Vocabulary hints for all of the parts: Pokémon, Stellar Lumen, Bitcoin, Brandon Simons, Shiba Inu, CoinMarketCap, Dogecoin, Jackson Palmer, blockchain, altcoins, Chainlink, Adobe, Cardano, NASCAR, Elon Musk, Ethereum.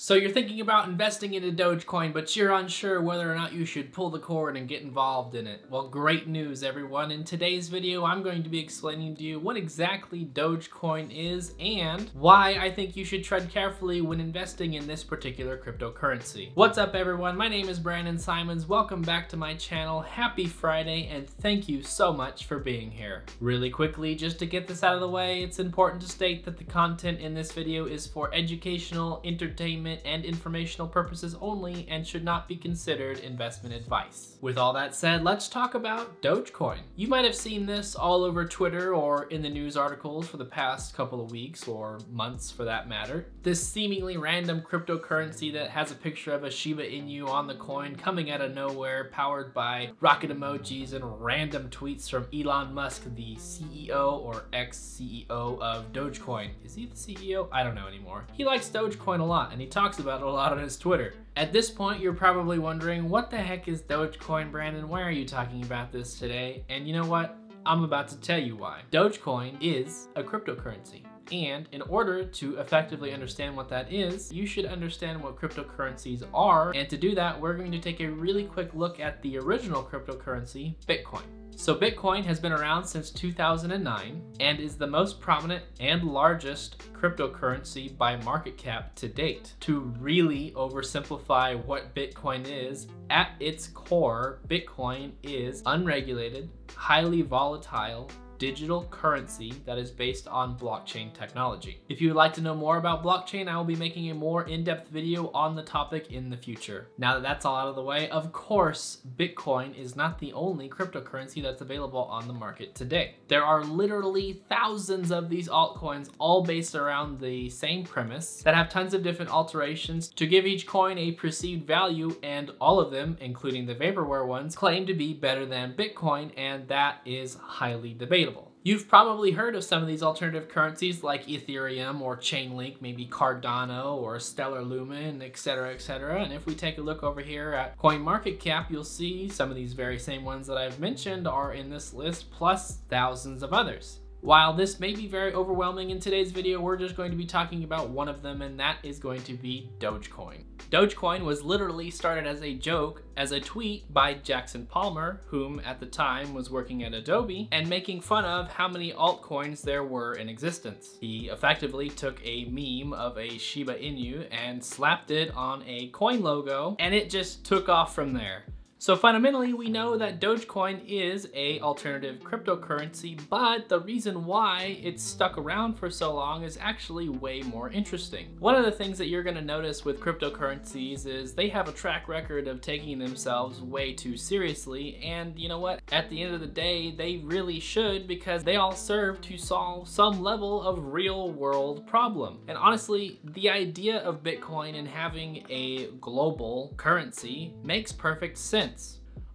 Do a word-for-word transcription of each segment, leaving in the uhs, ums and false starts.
So you're thinking about investing into Dogecoin, but you're unsure whether or not you should pull the cord and get involved in it. Well, great news, everyone. In today's video, I'm going to be explaining to you what exactly Dogecoin is and why I think you should tread carefully when investing in this particular cryptocurrency. What's up, everyone? My name is Brandon Simons. Welcome back to my channel. Happy Friday, and thank you so much for being here. Really quickly, just to get this out of the way, it's important to state that the content in this video is for educational, entertainment, and informational purposes only and should not be considered investment advice. With all that said, let's talk about Dogecoin. You might have seen this all over Twitter or in the news articles for the past couple of weeks or months for that matter. This seemingly random cryptocurrency that has a picture of a Shiba Inu on the coin coming out of nowhere, powered by rocket emojis and random tweets from Elon Musk, the C E O or ex-C E O of Dogecoin. Is he the C E O? I don't know anymore. He likes Dogecoin a lot and he talks about it a lot on his Twitter. At this point, you're probably wondering, what the heck is Dogecoin, Brandon? Why are you talking about this today? And you know what? I'm about to tell you why. Dogecoin is a cryptocurrency. And in order to effectively understand what that is, you should understand what cryptocurrencies are. And to do that, we're going to take a really quick look at the original cryptocurrency, Bitcoin. So Bitcoin has been around since two thousand nine and is the most prominent and largest cryptocurrency by market cap to date. To really oversimplify what Bitcoin is, at its core, Bitcoin is unregulated, highly volatile, digital currency that is based on blockchain technology. If you would like to know more about blockchain, I will be making a more in-depth video on the topic in the future. Now that that's all out of the way, of course, Bitcoin is not the only cryptocurrency that's available on the market today. There are literally thousands of these altcoins, all based around the same premise, that have tons of different alterations to give each coin a perceived value, and all of them, including the vaporware ones, claim to be better than Bitcoin, and that is highly debatable. You've probably heard of some of these alternative currencies like Ethereum or Chainlink, maybe Cardano or Stellar Lumen, et cetera, et cetera. And if we take a look over here at CoinMarketCap, you'll see some of these very same ones that I've mentioned are in this list, plus thousands of others. While this may be very overwhelming in today's video, we're just going to be talking about one of them, and that is going to be Dogecoin. Dogecoin was literally started as a joke, as a tweet by Jackson Palmer, whom at the time was working at Adobe, and making fun of how many altcoins there were in existence. He effectively took a meme of a Shiba Inu and slapped it on a coin logo, and it just took off from there. So fundamentally, we know that Dogecoin is a alternative cryptocurrency, but the reason why it's stuck around for so long is actually way more interesting. One of the things that you're gonna notice with cryptocurrencies is they have a track record of taking themselves way too seriously, and you know what? At the end of the day, they really should, because they all serve to solve some level of real world problem. And honestly, the idea of Bitcoin and having a global currency makes perfect sense.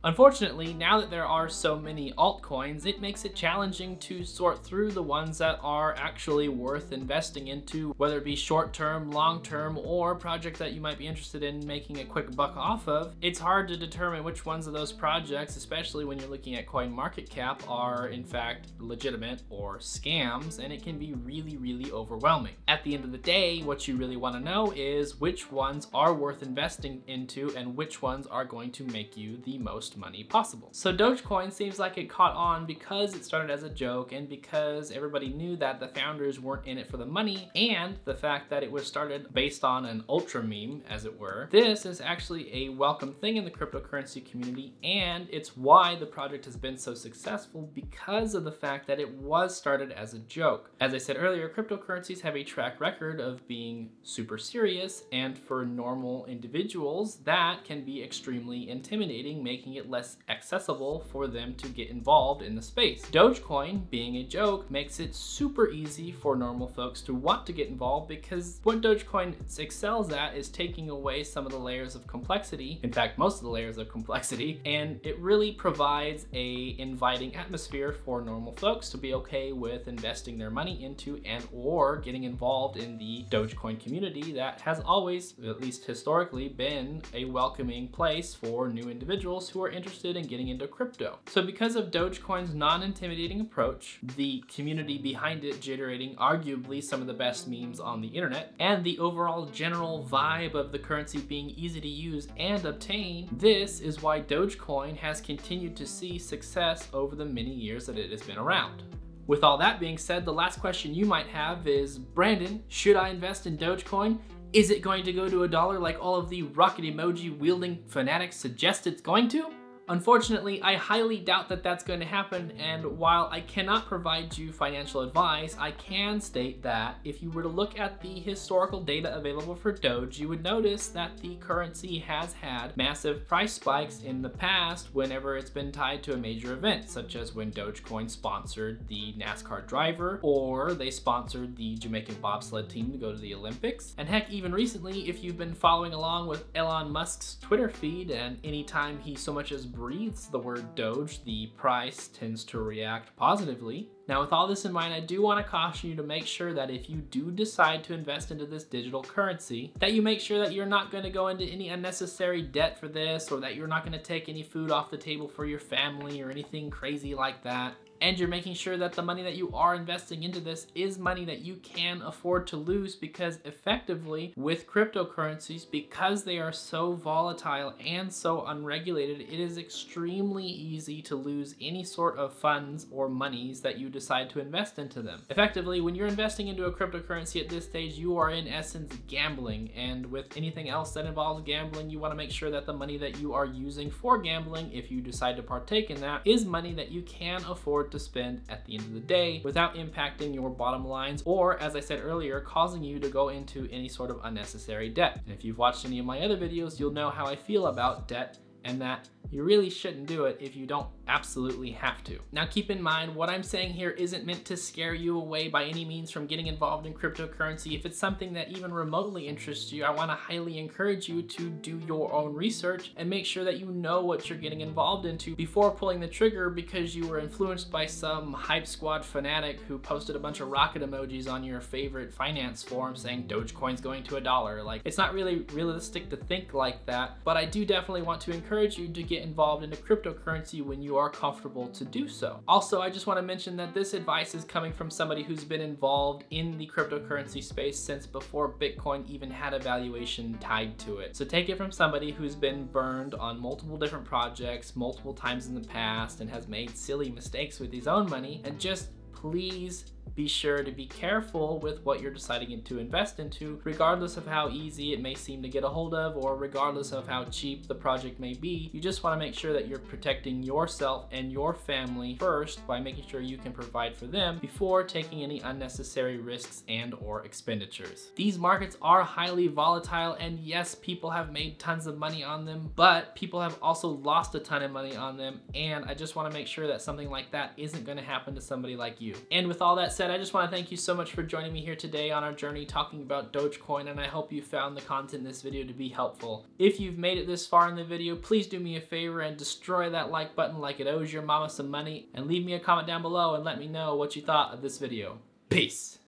Unfortunately, now that there are so many altcoins, it makes it challenging to sort through the ones that are actually worth investing into, whether it be short-term, long-term, or projects that you might be interested in making a quick buck off of. It's hard to determine which ones of those projects, especially when you're looking at CoinMarketCap, are in fact legitimate or scams, and it can be really, really overwhelming. At the end of the day, what you really want to know is which ones are worth investing into and which ones are going to make you the most money possible. So Dogecoin seems like it caught on because it started as a joke, and because everybody knew that the founders weren't in it for the money, and the fact that it was started based on an ultra meme, as it were. This is actually a welcome thing in the cryptocurrency community, and it's why the project has been so successful, because of the fact that it was started as a joke. As I said earlier, cryptocurrencies have a track record of being super serious, and for normal individuals, that can be extremely intimidating, making it less accessible for them to get involved in the space. Dogecoin being a joke makes it super easy for normal folks to want to get involved, because what Dogecoin excels at is taking away some of the layers of complexity, in fact most of the layers of complexity, and it really provides a inviting atmosphere for normal folks to be okay with investing their money into and or getting involved in the Dogecoin community that has always, at least historically, been a welcoming place for new individuals who are interested in getting into crypto. So because of Dogecoin's non-intimidating approach, the community behind it generating arguably some of the best memes on the internet, and the overall general vibe of the currency being easy to use and obtain, this is why Dogecoin has continued to see success over the many years that it has been around. With all that being said, the last question you might have is, Brandon, should I invest in Dogecoin? Is it going to go to a dollar like all of the rocket emoji wielding fanatics suggest it's going to? Unfortunately, I highly doubt that that's going to happen, and while I cannot provide you financial advice, I can state that if you were to look at the historical data available for Doge, you would notice that the currency has had massive price spikes in the past whenever it's been tied to a major event, such as when Dogecoin sponsored the NASCAR driver, or they sponsored the Jamaican bobsled team to go to the Olympics. And heck, even recently, if you've been following along with Elon Musk's Twitter feed, and anytime he so much as breathes the word Doge, the price tends to react positively. Now, with all this in mind, I do want to caution you to make sure that if you do decide to invest into this digital currency, that you make sure that you're not going to go into any unnecessary debt for this, or that you're not going to take any food off the table for your family or anything crazy like that. And you're making sure that the money that you are investing into this is money that you can afford to lose, because effectively with cryptocurrencies, because they are so volatile and so unregulated, it is extremely easy to lose any sort of funds or monies that you decide to invest into them. Effectively, when you're investing into a cryptocurrency at this stage, you are in essence gambling, and with anything else that involves gambling, you want to make sure that the money that you are using for gambling, if you decide to partake in that, is money that you can afford to to spend at the end of the day without impacting your bottom lines, or, as I said earlier, causing you to go into any sort of unnecessary debt. And if you've watched any of my other videos, you'll know how I feel about debt, and that you really shouldn't do it if you don't absolutely have to. Now, keep in mind, what I'm saying here isn't meant to scare you away by any means from getting involved in cryptocurrency. If it's something that even remotely interests you, I want to highly encourage you to do your own research and make sure that you know what you're getting involved into before pulling the trigger because you were influenced by some hype squad fanatic who posted a bunch of rocket emojis on your favorite finance forum saying Dogecoin's going to a dollar. Like, it's not really realistic to think like that, but I do definitely want to encourage you to get involved in a cryptocurrency when you are comfortable to do so. Also, I just want to mention that this advice is coming from somebody who's been involved in the cryptocurrency space since before Bitcoin even had a valuation tied to it. So take it from somebody who's been burned on multiple different projects, multiple times in the past, and has made silly mistakes with his own money. And just please be sure to be careful with what you're deciding to invest into, regardless of how easy it may seem to get a hold of, or regardless of how cheap the project may be. You just want to make sure that you're protecting yourself and your family first by making sure you can provide for them before taking any unnecessary risks and or expenditures. These markets are highly volatile, and yes, people have made tons of money on them, but people have also lost a ton of money on them, and I just want to make sure that something like that isn't going to happen to somebody like you. And with all that said, I just want to thank you so much for joining me here today on our journey talking about Dogecoin, and I hope you found the content in this video to be helpful. If you've made it this far in the video, please do me a favor and destroy that like button like it owes your mama some money, and leave me a comment down below and let me know what you thought of this video. Peace!